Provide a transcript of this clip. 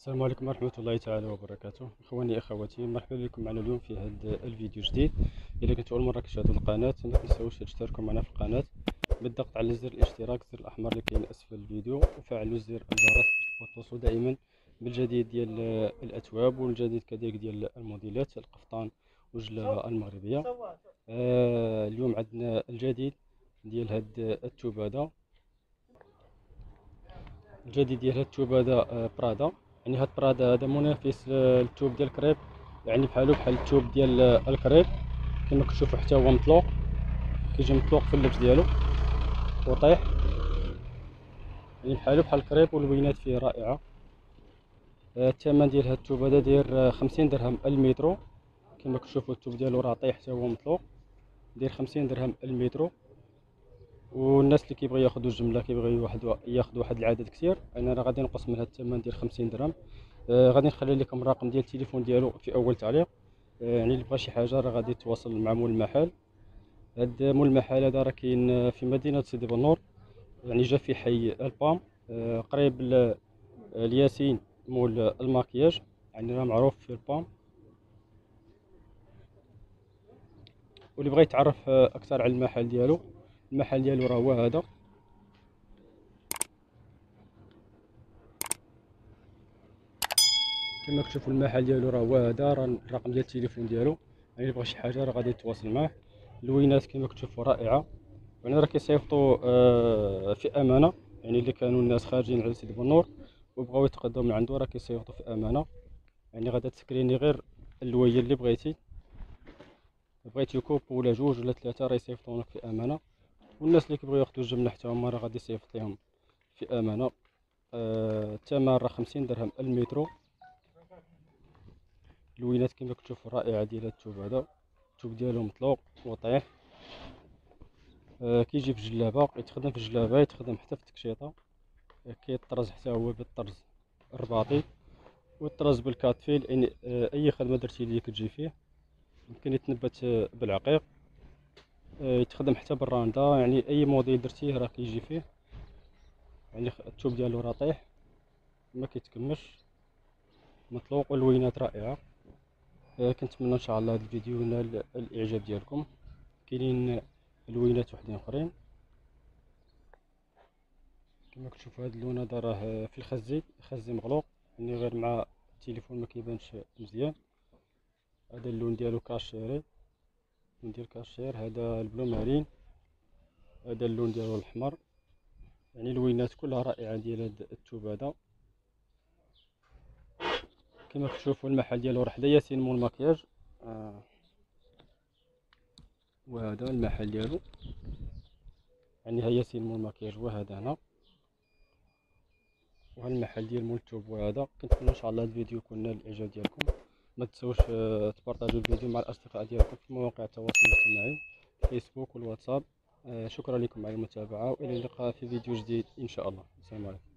السلام عليكم ورحمه الله تعالى وبركاته. اخواني اخواتي، مرحبا بكم معنا اليوم في هذا الفيديو الجديد. الا كنتوا اول مره كتشاهدوا القناه ما تنساوش تشتركوا معنا في القناه بالضغط على زر الاشتراك، الزر الاحمر اللي كاين اسفل الفيديو، وفعلوا زر الجرس باش توصلوا دائما بالجديد ديال الاثواب والجديد كذلك ديال الموديلات القفطان وجلة المغربيه. اليوم عندنا الجديد ديال هاد الثوب، هذا الجديد ديال هاد الثوب هذا برادا. يعني هاد برادا هذا منافس للثوب ديال الكريب، يعني بحالو بحال الثوب ديال الكريب كما كتشوفوا، حتى هو مطلوق، كيجي مطلوق في اللبس ديالو وطيح، يعني بحالو بحال الكريب واللوينات فيه رائعه. الثمن ديال هاد الثوب هذا داير 50 درهم المترو، كما كتشوفوا الثوب ديالو راه طايح حتى هو مطلوق، داير 50 درهم المترو. والناس اللي كيبغي ياخذوا الجمله، كيبغي واحد ياخذوا واحد العدد كثير، انا راه غادي نقص من هذا الثمن ديال 50 درهم. غادي نخلي لكم الرقم ديال التليفون ديالو في اول تعليق، يعني اللي بغى شي حاجه راه غادي يتواصل مع مول المحل. هذا مول المحل هذا راه كاين في مدينه سيدي بنور، يعني جا في حي البام، قريب الياسين مول الماكياج، يعني راه معروف في البام. واللي بغى يتعرف اكثر على المحل ديالو، المحل ديالو راه هو هذا، كما كتشوفوا المحل ديالو راه هو هذا، راه الرقم ديال التليفون ديالو، يعني بغى شي حاجه راه غادي يتواصل معاه. اللوينات كما كتشوفوا رائعه، يعني راه كيصيفطوا في امانه، يعني اللي كانوا الناس خارجين على سيدي بنور وبغاو يتقدموا من عنده راه كيصيفطوا في امانه، يعني غادا تسكريني غير اللويه اللي بغيتي كوب ولا جوج ولا ثلاثه راه يصيفطونك في امانه. والناس اللي كيبغيو ياخذوا الجمله حتى هما راه غادي يصيفط لهم في امانه. الثمن راه 50 درهم المترو. اللوينات كما كتشوفوا رائعه ديال الثوب هذا، الثوب ديالو مطلوق وطايح، كيجي في جلابه، يتخدم في الجلابه، يتخدم حتى في التكشيطه، كيطرز حتى هو بالطرز الرباطي والطرز بالكاتفيل، يعني اي خدمه درتي ليه كتجي فيه. يمكن يتنبت بالعقيق، يتخدم حتى بالراندا، يعني اي موديل درتيه راه كيجي فيه، يعني الثوب ديالو راه طايح ما كيتكمش، مطلوق واللوينات رائعه. كنتمنى ان شاء الله هذا الفيديو ينال الاعجاب ديالكم. كاينين اللوينات وحدين اخرين كما كتشوفوا، هذا اللون هذا راه في الخزي، خزي مغلوق، يعني غير مع التليفون ما كيبانش مزيان. هذا اللون ديالو كاشيري، اللون ديال كاشير. هذا البلو مارين، هذا اللون ديالو الاحمر، يعني اللوينات كلها رائعه ديال هذا الثوب هذا. كما كتشوفوا المحل ديالو راه حدا ياسين مول الماكياج، وهذا المحل ديالو، يعني ها ياسين مول الماكياج، وهذا هنا وهذا المحل ديال مول الثوب. وهذا كنتمنى ان شاء الله الفيديو يكون نال الاعجاب ديالكم. ما تنساوش تبارطاجيو الفيديو مع الاصدقاء ديالكم في مواقع التواصل الاجتماعي، الفيسبوك والواتساب. شكرا لكم على المتابعه، والى اللقاء في فيديو جديد ان شاء الله. السلام عليكم.